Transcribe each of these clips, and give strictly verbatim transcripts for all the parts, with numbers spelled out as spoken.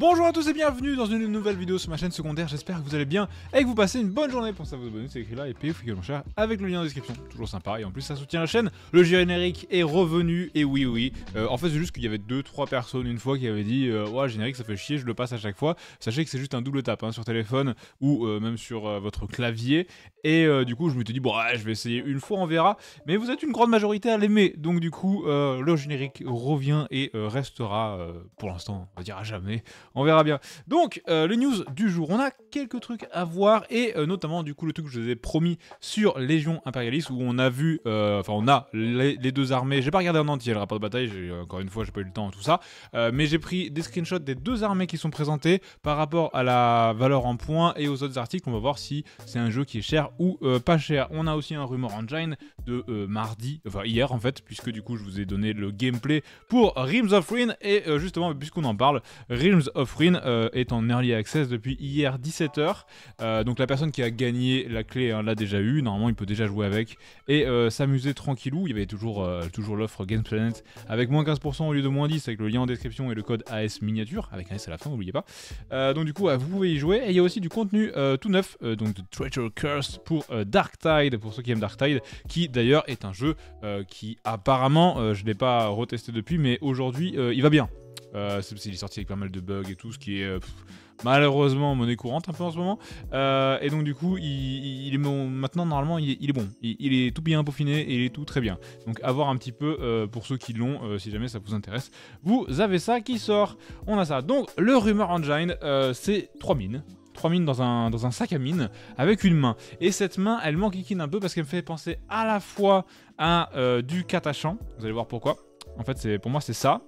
Bonjour à tous et bienvenue dans une nouvelle vidéo sur ma chaîne secondaire, j'espère que vous allez bien et que vous passez une bonne journée. Pensez à vous abonner, c'est écrit là et payez mon cher avec le lien en description, toujours sympa et en plus ça soutient la chaîne. Le générique est revenu et oui oui, euh, en fait c'est juste qu'il y avait deux trois personnes une fois qui avaient dit euh, ouais générique ça fait chier, je le passe à chaque fois. Sachez que c'est juste un double tap hein, sur téléphone ou euh, même sur euh, votre clavier et euh, du coup je me suis dit bon ouais, je vais essayer une fois on verra, mais vous êtes une grande majorité à l'aimer donc du coup euh, le générique revient et euh, restera euh, pour l'instant, on va dire à jamais. On verra bien. Donc, euh, les news du jour. On a quelques trucs à voir et euh, notamment, du coup, le truc que je vous ai promis sur Légion Imperialis où on a vu, euh, enfin, on a les, les deux armées. J'ai pas regardé en entier le rapport de bataille, encore une fois, j'ai pas eu le temps, tout ça. Euh, mais j'ai pris des screenshots des deux armées qui sont présentées par rapport à la valeur en points et aux autres articles. On va voir si c'est un jeu qui est cher ou euh, pas cher. On a aussi un rumor engine de euh, mardi, enfin, hier en fait, puisque du coup, je vous ai donné le gameplay pour Realms of Rune et euh, justement, puisqu'on en parle, Realms of Frynn euh, est en early access depuis hier dix-sept heures, euh, donc la personne qui a gagné la clé hein, l'a déjà eu, normalement il peut déjà jouer avec et euh, s'amuser tranquillou. Il y avait toujours, euh, toujours l'offre Gamesplanet avec moins quinze pour cent au lieu de moins dix avec le lien en description et le code A S miniature avec un S à la fin, n'oubliez pas, euh, donc du coup vous pouvez y jouer. Et il y a aussi du contenu euh, tout neuf, euh, donc The Treacherous Curse pour euh, Dark Tide, pour ceux qui aiment Dark Tide, qui d'ailleurs est un jeu euh, qui apparemment, euh, je ne l'ai pas retesté depuis, mais aujourd'hui euh, il va bien. Euh, il est sorti avec pas mal de bugs et tout, ce qui est euh, pff, malheureusement monnaie courante un peu en ce moment. Euh, et donc du coup, il, il est bon, maintenant normalement il est, il est bon, il, il est tout bien peaufiné et il est tout très bien. Donc à voir un petit peu euh, pour ceux qui l'ont, euh, si jamais ça vous intéresse. Vous avez ça qui sort, on a ça. Donc le rumor engine, euh, c'est trois mines. trois mines dans un, dans un sac à mine avec une main. Et cette main, elle m'enquiquine un peu parce qu'elle me fait penser à la fois à euh, du Catachan. Vous allez voir pourquoi. En fait, pour moi c'est ça.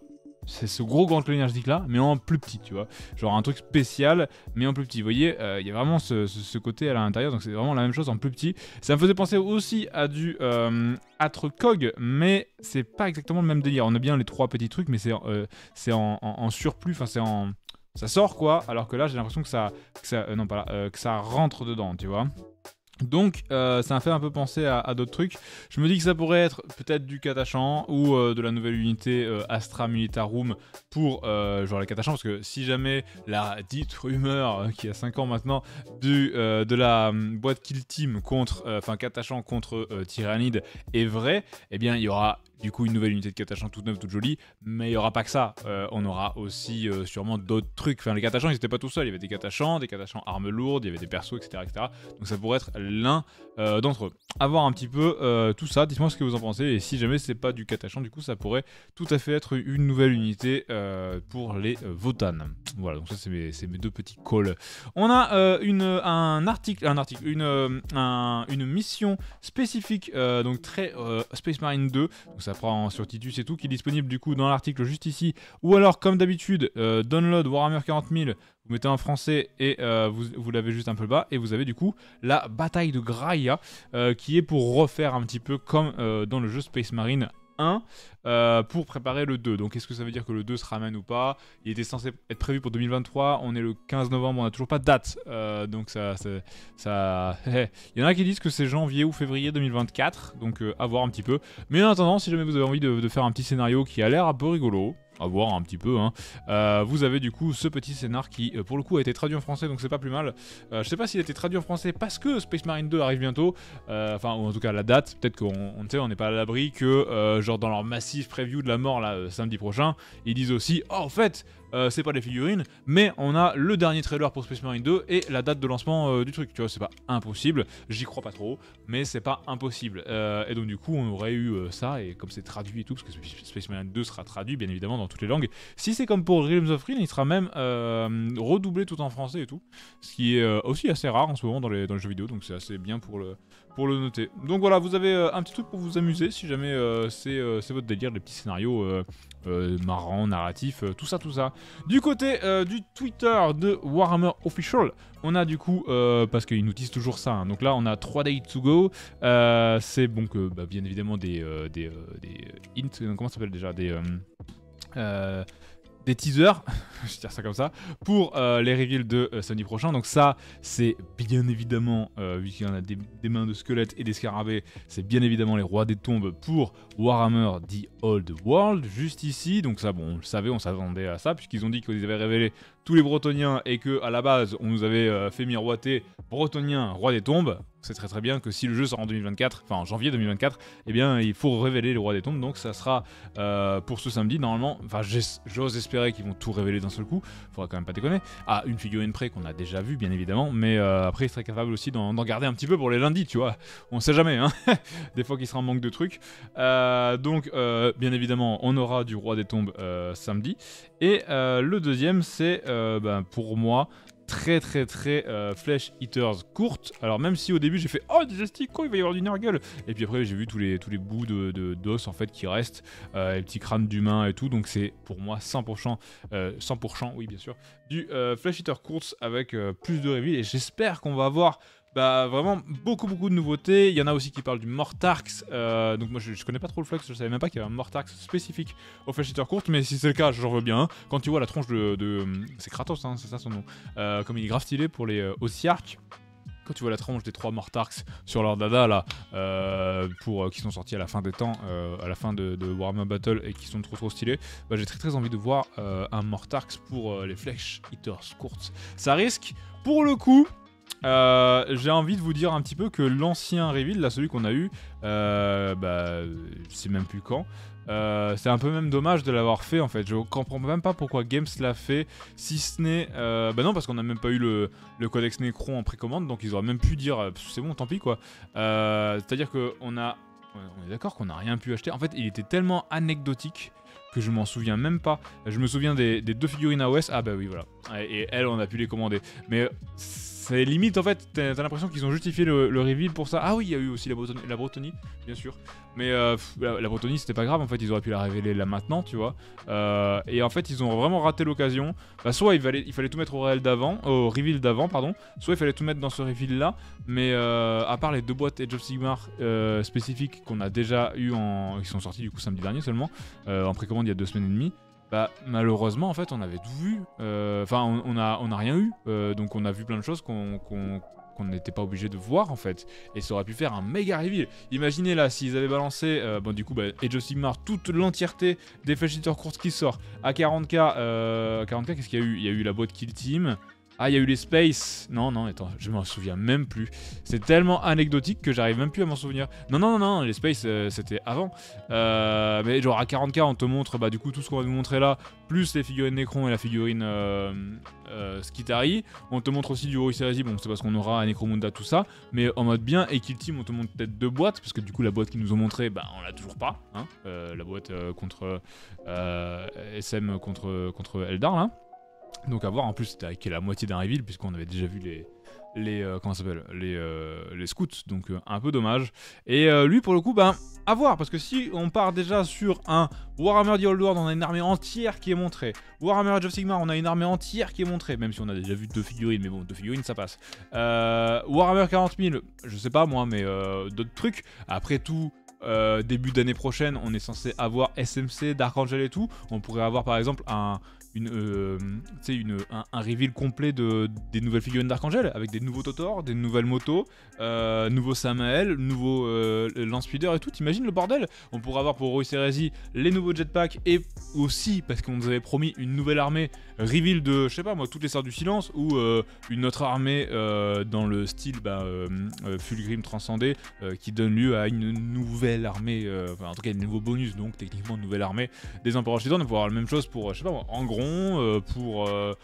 C'est ce gros grand énergétique là, mais en plus petit, tu vois. Genre un truc spécial, mais en plus petit. Vous voyez, il euh, y a vraiment ce, ce, ce côté à l'intérieur, donc c'est vraiment la même chose en plus petit. Ça me faisait penser aussi à du euh, Atrecog, mais c'est pas exactement le même délire. On a bien les trois petits trucs, mais c'est euh, en, en, en surplus, enfin c'est en... Ça sort quoi, alors que là j'ai l'impression que ça... Que ça euh, non, pas là, euh, que ça rentre dedans, tu vois. Donc euh, ça m'a fait un peu penser à, à d'autres trucs. Je me dis que ça pourrait être peut-être du Catachan ou euh, de la nouvelle unité euh, Astra Militarum pour euh, genre les Catachan, parce que si jamais la dite rumeur euh, qui a cinq ans maintenant du, euh, de la euh, boîte Kill Team contre, enfin euh, Catachan contre euh, Tyranide est vraie, eh bien il y aura du coup une nouvelle unité de Catachan toute neuve, toute jolie, mais il n'y aura pas que ça, euh, on aura aussi euh, sûrement d'autres trucs. Enfin les Catachans ils n'étaient pas tout seuls, il y avait des Catachans, des Catachans armes lourdes, il y avait des persos, et cetera et cetera. Donc ça pourrait être l'un euh, d'entre eux. A voir un petit peu euh, tout ça, dites-moi ce que vous en pensez, et si jamais c'est pas du Catachan, du coup ça pourrait tout à fait être une nouvelle unité euh, pour les euh, Votan. Voilà, donc ça c'est mes, mes deux petits calls. On a euh, une, un article, un article une, euh, un, une mission spécifique, euh, donc très euh, Space Marine deux, donc ça ça prend sur Titus et tout, qui est disponible du coup dans l'article juste ici, ou alors comme d'habitude euh, download Warhammer quarante mille, vous mettez en français et euh, vous, vous l'avez juste un peu bas, et vous avez du coup la bataille de Graia euh, qui est pour refaire un petit peu comme euh, dans le jeu Space Marine un euh, pour préparer le deux. Donc est-ce que ça veut dire que le deux se ramène ou pas? Il était censé être prévu pour deux mille vingt-trois, on est le quinze novembre, on n'a toujours pas de date, euh, donc ça... ça il y en a qui disent que c'est janvier ou février deux mille vingt-quatre, donc euh, à voir un petit peu. Mais en attendant, si jamais vous avez envie de, de faire un petit scénario qui a l'air un peu rigolo, à voir un petit peu, hein. Euh, vous avez du coup ce petit scénar qui pour le coup a été traduit en français, donc c'est pas plus mal. Euh, je sais pas s'il a été traduit en français parce que Space Marine deux arrive bientôt, euh, enfin ou en tout cas la date, peut-être qu'on on, on n'est pas à l'abri que euh, genre dans leur massif preview de la mort là, euh, samedi prochain, ils disent aussi oh, en fait euh, c'est pas des figurines, mais on a le dernier trailer pour Space Marine deux et la date de lancement euh, du truc, tu vois, c'est pas impossible, j'y crois pas trop, mais c'est pas impossible. Euh, et donc du coup on aurait eu euh, ça, et comme c'est traduit et tout, parce que Space Marine deux sera traduit bien évidemment dans toutes les langues. Si c'est comme pour Realms of Frynn, il sera même euh, redoublé tout en français et tout, ce qui est euh, aussi assez rare en ce moment dans les, dans les jeux vidéo, donc c'est assez bien pour le, pour le noter. Donc voilà, vous avez euh, un petit truc pour vous amuser, si jamais euh, c'est euh, votre délire, les petits scénarios euh, euh, marrants, narratifs, euh, tout ça, tout ça. Du côté euh, du Twitter de Warhammer Official, on a du coup, euh, parce qu'ils nous disent toujours ça, hein, donc là on a trois days to go, euh, c'est bon que, bah, bien évidemment des, euh, des, euh, des euh, hints, comment ça s'appelle déjà, des... Euh, Euh, des teasers, je vais dire ça comme ça, pour euh, les reveals de euh, samedi prochain. Donc ça, c'est bien évidemment, euh, vu qu'il y en a des, des mains de squelettes et des scarabées, c'est bien évidemment les rois des tombes pour Warhammer The Old World, juste ici. Donc ça, bon, on le savait, on s'attendait à ça, puisqu'ils ont dit qu'ils avaient révélé tous les Bretoniens et que à la base on nous avait euh, fait miroiter Bretonien, roi des tombes, c'est très très bien que si le jeu sort en deux mille vingt-quatre, enfin en janvier deux mille vingt-quatre, eh bien il faut révéler le roi des tombes, donc ça sera euh, pour ce samedi normalement, enfin j'ose espérer qu'ils vont tout révéler d'un seul coup, faudra quand même pas déconner, à ah, une figurine près qu'on a déjà vue bien évidemment, mais euh, après il serait capable aussi d'en garder un petit peu pour les lundis, tu vois, on sait jamais, hein des fois qu'il sera en manque de trucs, euh, donc euh, bien évidemment on aura du roi des tombes euh, samedi, et euh, le deuxième c'est euh, ben, pour moi, très très très euh, Flesh-Eater Courts. Alors même si au début j'ai fait oh déjà stico, il va y avoir du Nurgle, et puis après j'ai vu tous les, tous les bouts de, de, d'os en fait qui restent, euh, les petits crânes d'humains et tout, donc c'est pour moi cent pour cent, euh, cent pour cent oui bien sûr, du euh, Flesh-Eater Courts avec euh, plus de reveal, et j'espère qu'on va avoir bah vraiment beaucoup beaucoup de nouveautés. Il y en a aussi qui parlent du Mortarch, euh, donc moi je, je connais pas trop le flux, je savais même pas qu'il y avait un Mortarch spécifique au Flesh-Eater Courts, mais si c'est le cas j'en veux bien, hein. Quand tu vois la tronche de, de c'est Kratos hein, c'est ça son nom, euh, comme il est grave stylé pour les euh, Ossiarch, quand tu vois la tronche des trois Mortarchs sur leur dada là, euh, pour, euh, qui sont sortis à la fin des temps, euh, à la fin de, de Warhammer Battle et qui sont trop trop stylés, bah, j'ai très très envie de voir euh, un Mortarch pour euh, les Flesh-Eater Courts. Ça risque pour le coup. Euh, j'ai envie de vous dire un petit peu que l'ancien reveal, là celui qu'on a eu, euh, bah, je sais même plus quand, euh, c'est un peu même dommage de l'avoir fait en fait, je comprends même pas pourquoi Games l'a fait, si ce n'est, euh, bah non parce qu'on a même pas eu le, le codex Necron en précommande, donc ils auraient même pu dire c'est bon tant pis quoi, euh, c'est à dire qu'on a, on est d'accord qu'on n'a rien pu acheter, en fait il était tellement anecdotique que je m'en souviens même pas. Je me souviens des, des deux figurines A O S. Ah bah oui, voilà. Et, et elles, on a pu les commander. Mais c'est limite, en fait, t'as l'impression qu'ils ont justifié le, le reveal pour ça. Ah oui, il y a eu aussi la Bretonie, la Bretonie bien sûr. Mais euh, la, la Bretonie, c'était pas grave, en fait, ils auraient pu la révéler là maintenant, tu vois. Euh, et en fait, ils ont vraiment raté l'occasion. Bah, soit il fallait, il fallait tout mettre au, réel d'avant, au reveal d'avant, pardon. Soit il fallait tout mettre dans ce reveal-là. Mais euh, à part les deux boîtes Age of Sigmar euh, spécifiques qu'on a déjà eu en... Ils sont sortis, du coup, samedi dernier seulement, euh, en précommande il y a deux semaines et demie. Bah malheureusement en fait on avait tout vu, enfin euh, on, on, a, on a rien eu, euh, donc on a vu plein de choses qu'on qu'on, qu'on n'était pas obligé de voir en fait, et ça aurait pu faire un méga reveal. Imaginez là s'ils avaient balancé, euh, bon du coup bah, Age of Sigmar, toute l'entièreté des Flesh-Eater Courts qui sort, à quarante K, euh, quarante K qu'est-ce qu'il y a eu? Il y a eu la boîte Kill Team, ah il y a eu les Space, non non attends, je m'en souviens même plus, c'est tellement anecdotique que j'arrive même plus à m'en souvenir, non non non, non les Space euh, c'était avant, euh, mais genre à quarante K on te montre bah du coup tout ce qu'on va nous montrer là, plus les figurines Necron et la figurine euh, euh, Skitari, on te montre aussi du Horus Heresy, bon c'est parce qu'on aura un Necromunda tout ça, mais en mode bien, et Kill Team on te montre peut-être deux boîtes, parce que du coup la boîte qu'ils nous ont montré, bah on l'a toujours pas, hein, euh, la boîte euh, contre euh, S M contre, contre Eldar là. Donc à voir, en plus c'était avec la moitié d'un reveal puisqu'on avait déjà vu les, les euh, comment ça s'appelle, les, euh, les scouts, donc euh, un peu dommage. Et euh, lui pour le coup, ben à voir, parce que si on part déjà sur un Warhammer The Old World, on a une armée entière qui est montrée, Warhammer Age of Sigmar on a une armée entière qui est montrée, même si on a déjà vu deux figurines, mais bon deux figurines ça passe, euh, Warhammer quarante mille, je sais pas moi, mais euh, d'autres trucs, après tout. Euh, début d'année prochaine, on est censé avoir S M C, Dark Angel et tout. On pourrait avoir par exemple un, une, euh, une, un, un reveal complet de, des nouvelles figurines Dark Angel avec des nouveaux Totors, des nouvelles motos, euh, nouveau Samael, nouveau euh, Lance Speeder et tout. T'imagines le bordel? On pourrait avoir pour Horus Heresy les nouveaux jetpacks et aussi, parce qu'on nous avait promis une nouvelle armée, reveal de, je sais pas moi, toutes les Sœurs du Silence ou euh, une autre armée euh, dans le style bah, euh, euh, Fulgrim Transcendé euh, qui donne lieu à une nouvelle armée, euh, enfin en tout cas des nouveaux bonus, donc techniquement une nouvelle armée des empereurs chédons. On pourra avoir la même chose pour, je sais pas moi, Angron, euh, pour euh,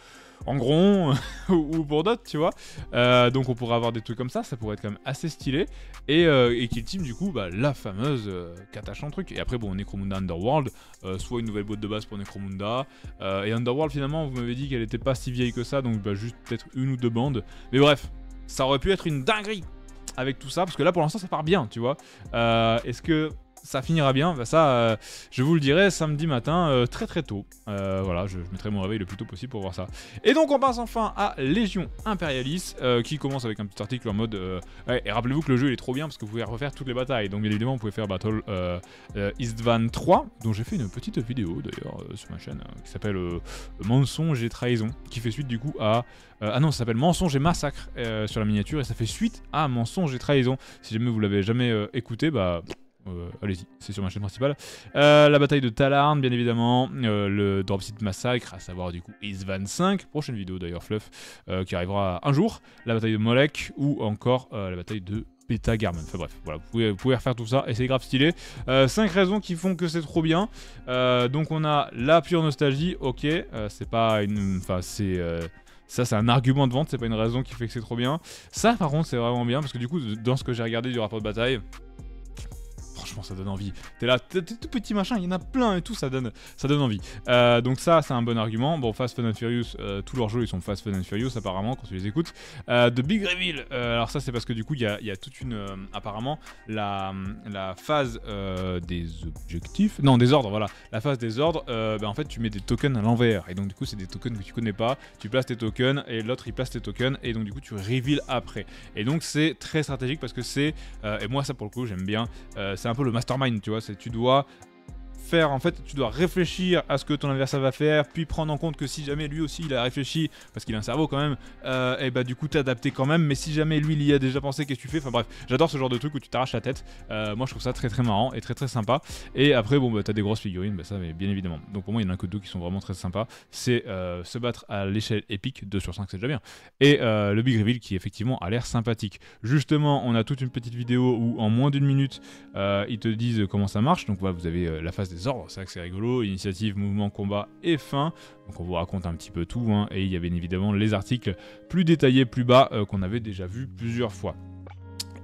Angron ou pour d'autres, tu vois, euh, donc on pourrait avoir des trucs comme ça, ça pourrait être quand même assez stylé, et, euh, et Kill Team du coup, bah, la fameuse euh, Catachan truc, et après bon, Necromunda Underworld, euh, soit une nouvelle boîte de base pour Necromunda, euh, et Underworld finalement, vous m'avez dit qu'elle était pas si vieille que ça, donc bah, juste peut-être une ou deux bandes, mais bref, ça aurait pu être une dinguerie avec tout ça, parce que là pour l'instant ça part bien, tu vois, euh, est-ce que ça finira bien? Bah ça, euh, je vous le dirai samedi matin, euh, très très tôt, euh, voilà, je, je mettrai mon réveil le plus tôt possible pour voir ça. Et donc on passe enfin à Légion Imperialis, euh, qui commence avec un petit article en mode, euh, ouais, et rappelez-vous que le jeu il est trop bien, parce que vous pouvez refaire toutes les batailles, donc bien évidemment vous pouvez faire Battle euh, euh, Istvan trois, dont j'ai fait une petite vidéo d'ailleurs euh, sur ma chaîne, euh, qui s'appelle euh, Mensonges et Trahison, qui fait suite du coup à... Euh, ah non, ça s'appelle Mensonges et Massacre euh, sur la miniature, et ça fait suite à Mensonges et Trahison. Si jamais vous l'avez jamais euh, écouté, bah euh, allez-y, c'est sur ma chaîne principale. Euh, la bataille de Talarn, bien évidemment, euh, le Dropsite Massacre, à savoir du coup Ace vingt-cinq, prochaine vidéo d'ailleurs Fluff, euh, qui arrivera un jour, la bataille de Molech, ou encore euh, la bataille de Beta Garmin. Enfin bref, voilà, vous pouvez, vous pouvez refaire tout ça et c'est grave stylé. Euh, cinq raisons qui font que c'est trop bien. Euh, donc on a la pure nostalgie, ok, euh, c'est pas une... Enfin c'est... Euh, ça c'est un argument de vente, c'est pas une raison qui fait que c'est trop bien. Ça par contre c'est vraiment bien parce que du coup dans ce que j'ai regardé du rapport de bataille, franchement ça donne envie. T'es là, t'es tout petit machin, il y en a plein et tout, ça donne, ça donne envie. Euh, donc ça c'est un bon argument. Bon, Fast, Fun and Furious, euh, tous leurs jeux ils sont Fast, Fun and Furious apparemment quand tu les écoutes. Euh, The Big Reveal, euh, alors ça c'est parce que du coup il y a, y a toute une, euh, apparemment la, la phase euh, des objectifs, non des ordres, voilà. La phase des ordres, euh, bah, en fait tu mets des tokens à l'envers et donc du coup c'est des tokens que tu connais pas, tu places tes tokens et l'autre il place tes tokens et donc du coup tu reveal après. Et donc c'est très stratégique parce que c'est, euh, et moi ça pour le coup j'aime bien, euh, c'est un le mastermind, tu vois, c'est tu dois faire, en fait tu dois réfléchir à ce que ton adversaire va faire, puis prendre en compte que si jamais lui aussi il a réfléchi, parce qu'il a un cerveau quand même, euh, et bah du coup t'adapter quand même, mais si jamais lui il y a déjà pensé, qu'est-ce que tu fais, enfin bref, j'adore ce genre de truc où tu t'arraches la tête, euh, moi je trouve ça très très marrant et très très sympa, et après bon bah t'as des grosses figurines, bah ça mais bien évidemment, donc pour moi il y en a que deux qui sont vraiment très sympas, c'est euh, se battre à l'échelle épique, deux sur cinq c'est déjà bien, et euh, le Big Reveal qui effectivement a l'air sympathique. Justement on a toute une petite vidéo où en moins d'une minute euh, ils te disent comment ça marche, donc voilà vous avez euh, la phase des ordres, c'est vrai que c'est rigolo, initiative, mouvement, combat et fin, donc on vous raconte un petit peu tout, hein, et il y avait évidemment les articles plus détaillés plus bas euh, qu'on avait déjà vu plusieurs fois.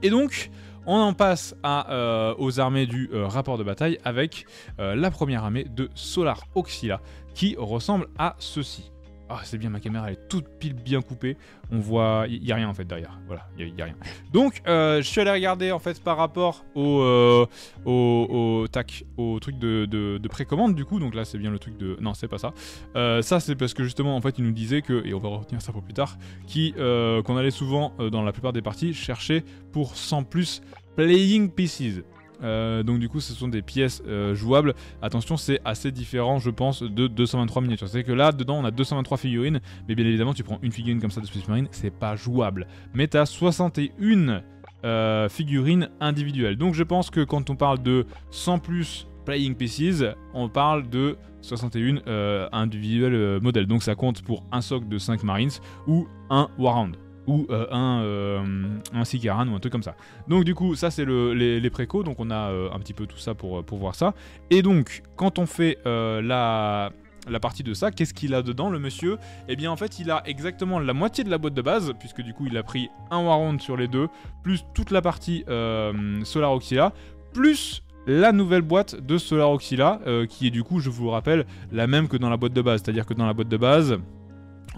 Et donc on en passe à, euh, aux armées du euh, rapport de bataille avec euh, la première armée de Solar Auxilia qui ressemble à ceci. Ah, c'est bien, ma caméra elle est toute pile bien coupée. On voit, il n'y a rien en fait derrière. Voilà, il n'y a, a rien. Donc, euh, je suis allé regarder en fait par rapport au, euh, au, au tac, au truc de, de, de précommande du coup. Donc là, c'est bien le truc de. Non, c'est pas ça. Euh, ça, c'est parce que justement, en fait, il nous disait que, et on va retenir ça pour plus tard, qu'on euh, qu'on allait souvent euh, dans la plupart des parties chercher pour cent plus playing pieces. Euh, donc du coup ce sont des pièces euh, jouables. Attention, c'est assez différent je pense de deux cent vingt-trois miniatures. C'est que là dedans on a deux cent vingt-trois figurines, mais bien évidemment tu prends une figurine comme ça de Space Marine, c'est pas jouable. Mais t'as soixante et un euh, figurines individuelles. Donc je pense que quand on parle de cent plus playing pieces, on parle de soixante et un euh, individuels euh, modèles. Donc ça compte pour un socle de cinq Marines ou un Warhound, ou euh, un, euh, un Sicaran ou un truc comme ça. Donc du coup ça c'est le, les, les précos, donc on a euh, un petit peu tout ça pour, pour voir ça. Et donc quand on fait euh, la, la partie de ça, qu'est-ce qu'il a dedans le monsieur? Eh bien en fait il a exactement la moitié de la boîte de base, puisque du coup il a pris un Warhound sur les deux, plus toute la partie euh, Solar Auxilia, plus la nouvelle boîte de Solar Auxilia, euh, qui est du coup, je vous le rappelle, la même que dans la boîte de base, c'est-à-dire que dans la boîte de base...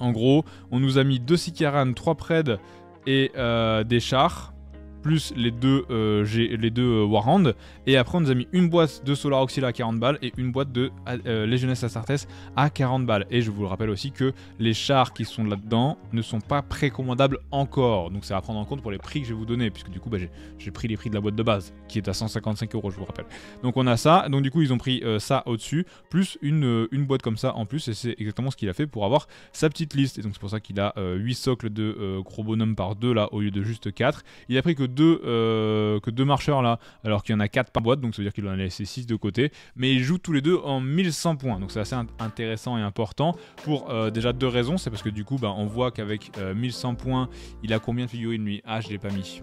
En gros, on nous a mis deux Sicaran, trois Pred et euh, des chars, plus les deux, euh, les deux euh, Warhound. Et après, on nous a mis une boîte de Solar Auxilia à quarante balles et une boîte de euh, Legiones Astartes à quarante balles. Et je vous le rappelle aussi que les chars qui sont là-dedans ne sont pas précommandables encore. Donc, c'est à prendre en compte pour les prix que je vais vous donner, puisque du coup, bah, j'ai pris les prix de la boîte de base, qui est à cent cinquante-cinq euros, je vous rappelle. Donc, on a ça. Donc, du coup, ils ont pris euh, ça au-dessus, plus une, euh, une boîte comme ça en plus. Et c'est exactement ce qu'il a fait pour avoir sa petite liste. Et donc, c'est pour ça qu'il a euh, huit socles de euh, gros bonhommes par deux, là, au lieu de juste quatre. Il a pris que Deux, euh, que deux marcheurs là, alors qu'il y en a quatre par boîte, donc ça veut dire qu'il en a laissé six de côté, mais ils jouent tous les deux en mille cent points, donc c'est assez int intéressant et important pour euh, déjà deux raisons. C'est parce que du coup bah, on voit qu'avec euh, mille cent points il a combien de figurines lui? Ah, je l'ai pas mis.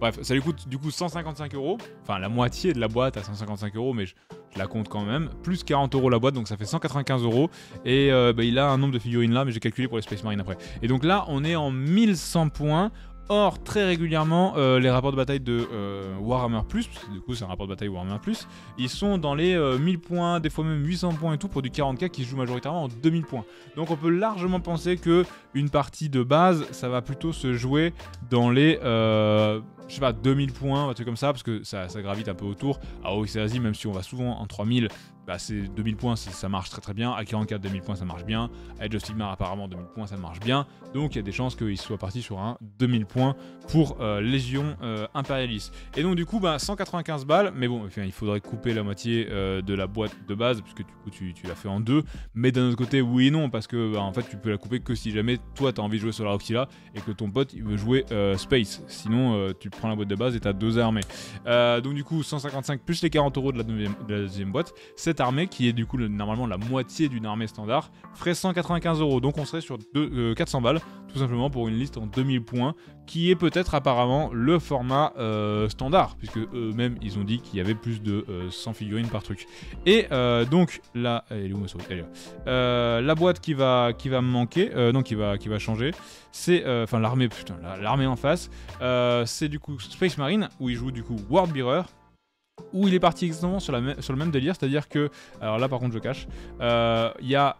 Bref, ça lui coûte du coup cent cinquante-cinq euros, enfin la moitié de la boîte à cent cinquante-cinq euros, mais je, je la compte quand même, plus quarante euros la boîte, donc ça fait cent quatre-vingt-quinze euros, et euh, bah, il a un nombre de figurines là, mais j'ai calculé pour les Space Marine après. Et donc là on est en mille cent points. Or, très régulièrement, euh, les rapports de bataille de euh, Warhammer Plus, parce que du coup c'est un rapport de bataille Warhammer Plus, ils sont dans les euh, mille points, des fois même huit cents points et tout, pour du quarante K qui se joue majoritairement en deux mille points. Donc on peut largement penser que une partie de base, ça va plutôt se jouer dans les... Euh je sais pas, deux mille points, un truc comme ça, parce que ça, ça gravite un peu autour. À Oxiasi, même si on va souvent en trois mille, bah c'est deux mille points, ça marche très très bien. À quarante-quatre, deux mille points, ça marche bien. À Age of Sigmar, apparemment, deux mille points, ça marche bien. Donc, il y a des chances qu'ils soient partis sur un deux mille points pour euh, Légion euh, Imperialis. Et donc, du coup, bah, cent quatre-vingt-quinze balles. Mais bon, enfin, il faudrait couper la moitié euh, de la boîte de base, puisque du coup, tu, tu l'as fait en deux. Mais d'un autre côté, oui et non, parce que, bah, en fait, tu peux la couper que si jamais toi tu as envie de jouer Solar Auxilia et que ton pote il veut jouer euh, Space. Sinon euh, tu prends la boîte de base et tu as deux armées. Euh, donc du coup cent cinquante-cinq plus les quarante euros de la deuxième, de la deuxième boîte. Cette armée qui est du coup le, normalement la moitié d'une armée standard ferait cent quatre-vingt-quinze euros. Donc on serait sur deux, euh, quatre cents balles tout simplement pour une liste en deux mille points qui est peut-être apparemment le format euh, standard puisque eux-mêmes ils ont dit qu'il y avait plus de euh, cent figurines par truc. Et euh, donc là, elle est où ma souris ? Elle est là. Euh, la boîte qui va qui va me manquer, euh, non qui va qui va changer, c'est enfin euh, l'armée putain l'armée en face, euh, c'est du coup Space Marine où il joue du coup World Bearer, où il est parti exactement sur, la sur le même délire, c'est-à-dire que alors là par contre je cache, il euh, y a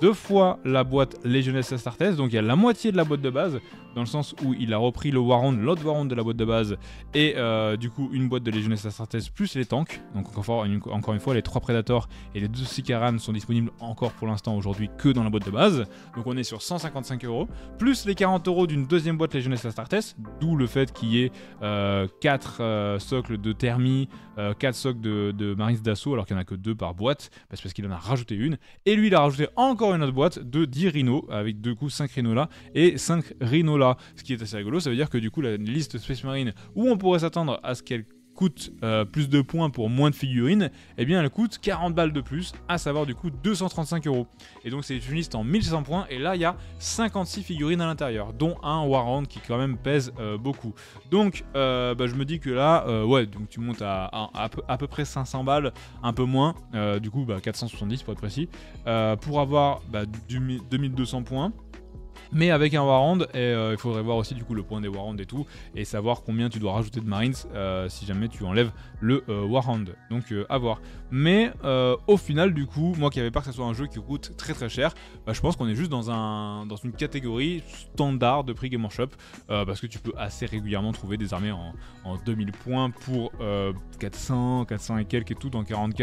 deux fois la boîte Legiones Astartes, donc il y a la moitié de la boîte de base, dans le sens où il a repris le Warhound, l'autre Warhound de la boîte de base, et euh, du coup une boîte de Legiones Astartes plus les tanks, donc encore une, encore une fois les trois Predators et les deux Sikaran sont disponibles encore pour l'instant aujourd'hui que dans la boîte de base, donc on est sur cent cinquante-cinq euros, plus les quarante euros d'une deuxième boîte Legiones Astartes, d'où le fait qu'il y ait euh, quatre euh, socles de thermie, euh, quatre socles de, de Marines d'assaut, alors qu'il n'y en a que deux par boîte, parce, parce qu'il en a rajouté une, et lui il a rajouté encore une autre boîte de dix rhinos avec du coup cinq rhinos là et cinq rhinos là, ce qui est assez rigolo. Ça veut dire que du coup la liste Space Marine où on pourrait s'attendre à ce qu'elle coûte euh, plus de points pour moins de figurines, eh bien elle coûte quarante balles de plus, à savoir du coup deux cent trente-cinq euros. Et donc c'est une liste en mille cent points et là il y a cinquante-six figurines à l'intérieur, dont un Warhound qui quand même pèse euh, beaucoup. Donc euh, bah, je me dis que là, euh, ouais, donc tu montes à, à, à, peu, à peu près cinq cents balles, un peu moins, euh, du coup bah, quatre cent soixante-dix pour être précis, euh, pour avoir bah, du, du, deux mille deux cents points. Mais avec un Warhound, et, euh, il faudrait voir aussi du coup le point des Warhounds et tout, et savoir combien tu dois rajouter de Marines euh, si jamais tu enlèves le euh, Warhound. Donc euh, à voir. Mais euh, au final du coup, moi qui n'avais pas que ce soit un jeu qui coûte très très cher, bah, je pense qu'on est juste dans, un, dans une catégorie standard de prix Game Workshop, euh, parce que tu peux assez régulièrement trouver des armées en, en deux mille points pour euh, quatre cents, quatre cents et quelques et tout dans quarante K,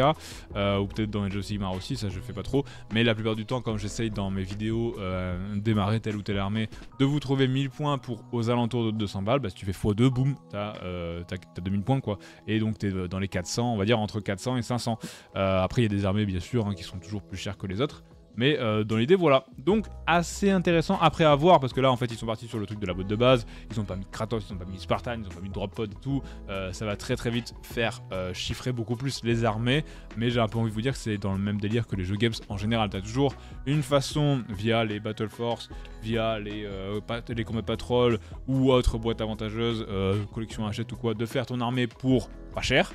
euh, ou peut-être dans Age of Sigmar aussi, ça je fais pas trop, mais la plupart du temps comme j'essaye dans mes vidéos euh, démarrer tel ou telle armée, de vous trouver mille points pour aux alentours de deux cents balles, bah si tu fais fois deux, boum, t'as euh, deux mille points quoi. Et donc t'es dans les quatre cents, on va dire entre quatre cents et cinq cents. Euh, après il y a des armées bien sûr hein, qui sont toujours plus chères que les autres. Mais euh, dans l'idée, voilà. Donc, assez intéressant après à voir, parce que là, en fait, ils sont partis sur le truc de la boîte de base. Ils n'ont pas mis Kratos, ils n'ont pas mis Spartan, ils n'ont pas mis Droppod et tout. Euh, ça va très très vite faire euh, chiffrer beaucoup plus les armées. Mais j'ai un peu envie de vous dire que c'est dans le même délire que les jeux games en général. Tu as toujours une façon, via les Battle Force, via les, euh, les Combat Patrol ou autre boîte avantageuse, euh, collection achète ou quoi, de faire ton armée pour pas cher.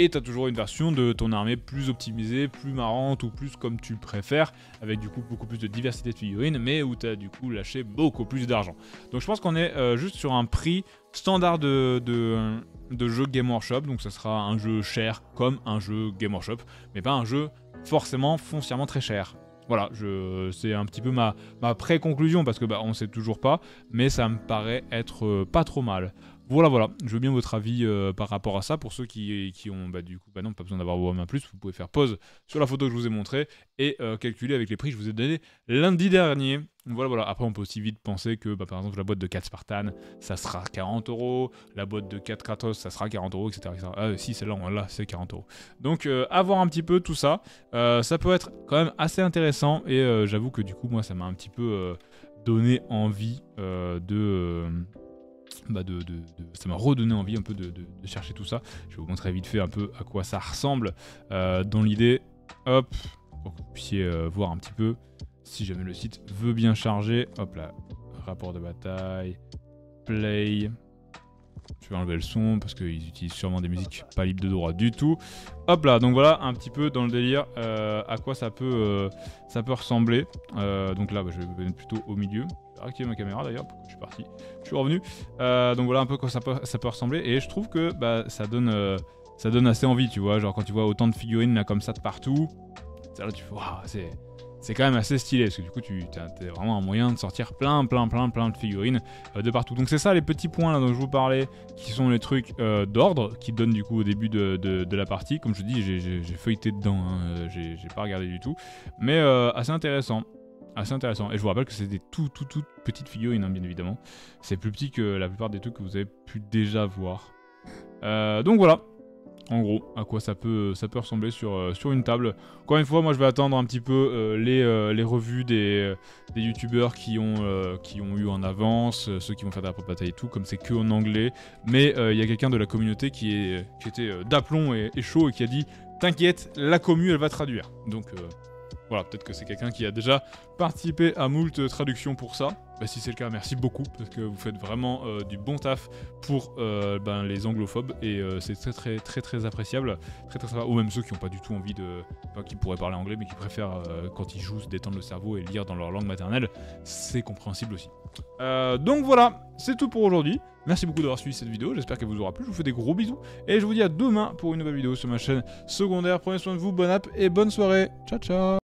Et t'as toujours une version de ton armée plus optimisée, plus marrante ou plus comme tu préfères, avec du coup beaucoup plus de diversité de figurines, mais où t'as du coup lâché beaucoup plus d'argent. Donc je pense qu'on est euh, juste sur un prix standard de, de, de jeu Game Workshop, donc ça sera un jeu cher comme un jeu Game Workshop, mais pas un jeu forcément foncièrement très cher. Voilà, c'est un petit peu ma, ma pré-conclusion, parce que bah, on sait toujours pas, mais ça me paraît être euh, pas trop mal. Voilà, voilà, je veux bien votre avis euh, par rapport à ça. Pour ceux qui, qui ont, bah, du coup, bah non, pas besoin d'avoir vos mains plus, vous pouvez faire pause sur la photo que je vous ai montrée et euh, calculer avec les prix que je vous ai donnés lundi dernier. Voilà, voilà. Après, on peut aussi vite penser que, bah, par exemple, la boîte de quatre Spartan, ça sera quarante euros, la boîte de quatre Kratos, ça sera quarante euros, et cetera, et cetera. Ah, si, celle-là, on l'a, c'est quarante euros. Donc, euh, avoir un petit peu tout ça, euh, ça peut être quand même assez intéressant et euh, j'avoue que, du coup, moi, ça m'a un petit peu euh, donné envie euh, de... Euh, Bah de, de, de, ça m'a redonné envie un peu de, de, de chercher tout ça. Je vais vous montrer vite fait un peu à quoi ça ressemble euh, dans l'idée, hop, pour que vous puissiez euh, voir un petit peu si jamais le site veut bien charger. Hop là, rapport de bataille, play. Je vais enlever le son parce qu'ils utilisent sûrement des musiques pas libres de droit du tout. Hop là, donc voilà un petit peu dans le délire euh, à quoi ça peut, euh, ça peut ressembler. Euh, donc là, bah, je vais me mettre plutôt au milieu. Je vais activer ma caméra d'ailleurs, je suis parti, je suis revenu. Euh, donc voilà un peu à quoi ça peut, ça peut ressembler et je trouve que bah, ça, donne, euh, ça donne assez envie, tu vois. Genre quand tu vois autant de figurines là comme ça de partout, ça là tu fais, waouh, c'est... C'est quand même assez stylé, parce que du coup, tu as vraiment un moyen de sortir plein, plein, plein, plein de figurines euh, de partout. Donc c'est ça les petits points là dont je vous parlais, qui sont les trucs euh, d'ordre, qui donnent du coup au début de, de, de la partie. Comme je dis, j'ai feuilleté dedans, hein, j'ai pas regardé du tout, mais euh, assez intéressant. Assez intéressant. Et je vous rappelle que c'est des tout, tout, toutes petites figurines, hein, bien évidemment. C'est plus petit que la plupart des trucs que vous avez pu déjà voir. Euh, donc voilà. en gros à quoi ça peut, ça peut ressembler sur, euh, sur une table. Encore une fois, moi je vais attendre un petit peu euh, les, euh, les revues des, des youtubeurs qui ont, euh, qui ont eu en avance, euh, ceux qui vont faire de la propre bataille et tout, comme c'est que en anglais. Mais il euh, y a quelqu'un de la communauté qui, est, qui était euh, d'aplomb et, et chaud et qui a dit « T'inquiète, la commu elle va traduire ». Donc euh, voilà, peut-être que c'est quelqu'un qui a déjà participé à moult traductions pour ça. Bah, si c'est le cas, merci beaucoup, parce que vous faites vraiment euh, du bon taf pour euh, ben, les anglophobes, et euh, c'est très très très très appréciable, très très sympa, ou même ceux qui n'ont pas du tout envie de... Enfin, qui pourraient parler anglais, mais qui préfèrent, euh, quand ils jouent, se détendre le cerveau et lire dans leur langue maternelle, c'est compréhensible aussi. Euh, donc voilà, c'est tout pour aujourd'hui, merci beaucoup d'avoir suivi cette vidéo, j'espère qu'elle vous aura plu, je vous fais des gros bisous, et je vous dis à demain pour une nouvelle vidéo sur ma chaîne secondaire, prenez soin de vous, bonne app et bonne soirée, ciao ciao.